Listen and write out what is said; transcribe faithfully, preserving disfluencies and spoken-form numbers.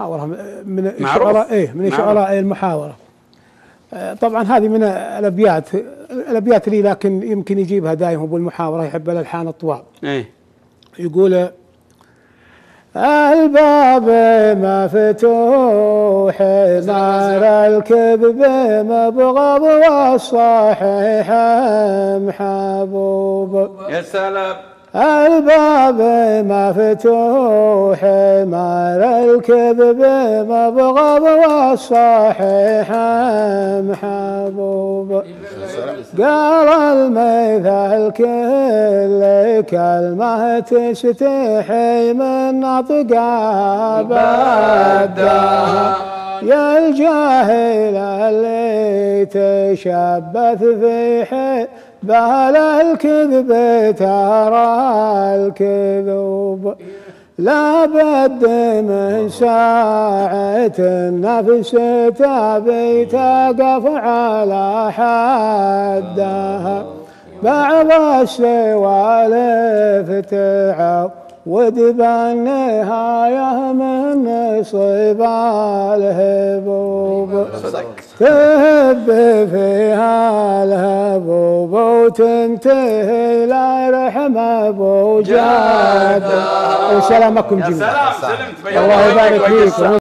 محاورة من شعراء ايه من شعراء المحاورة. طبعا هذه من الابيات الابيات لي، لكن يمكن يجيبها دايم ابو المحاورة، يحب الالحان الطوال. ايه يقول: الباب مفتوح ما للكذب مغضب والصحيح محبوب. يا سلام. الباب مفتوح ما للكذب مغضب والصحيح محبوب. قال المثل كل كلمة تشتحي من نطقها بدها، يا الجاهل اللي تشبث في حبها للكذب ترى الكذوب. لا بد من ساعة النفس تبي تقف على حدها، بعض السوالف تعب ودبا النهاية من صيب الهبوب. تهب فيها الهبوب وتنتهي لا رحمة بوجاد. سلامكم جميعا، الله يبارك فيكم.